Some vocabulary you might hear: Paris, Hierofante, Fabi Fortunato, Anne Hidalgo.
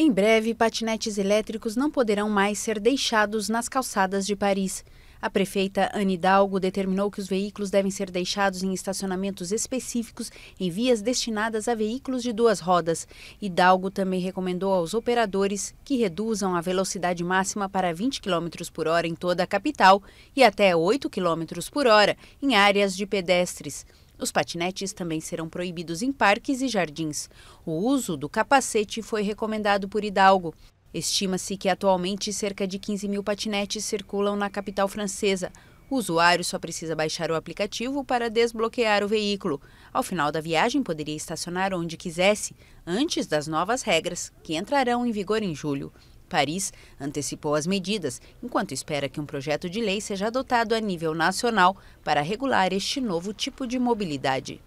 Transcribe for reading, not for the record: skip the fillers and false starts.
Em breve, patinetes elétricos não poderão mais ser deixados nas calçadas de Paris. A prefeita Anne Hidalgo determinou que os veículos devem ser deixados em estacionamentos específicos em vias destinadas a veículos de duas rodas. Hidalgo também recomendou aos operadores que reduzam a velocidade máxima para 20 km por hora em toda a capital e até 8 km por hora em áreas de pedestres. Os patinetes também serão proibidos em parques e jardins. O uso do capacete foi recomendado por Hidalgo. Estima-se que atualmente cerca de 15 mil patinetes circulam na capital francesa. O usuário só precisa baixar o aplicativo para desbloquear o veículo. Ao final da viagem, poderia estacionar onde quisesse, antes das novas regras, que entrarão em vigor em julho. Paris antecipou as medidas, enquanto espera que um projeto de lei seja adotado a nível nacional para regular este novo tipo de mobilidade.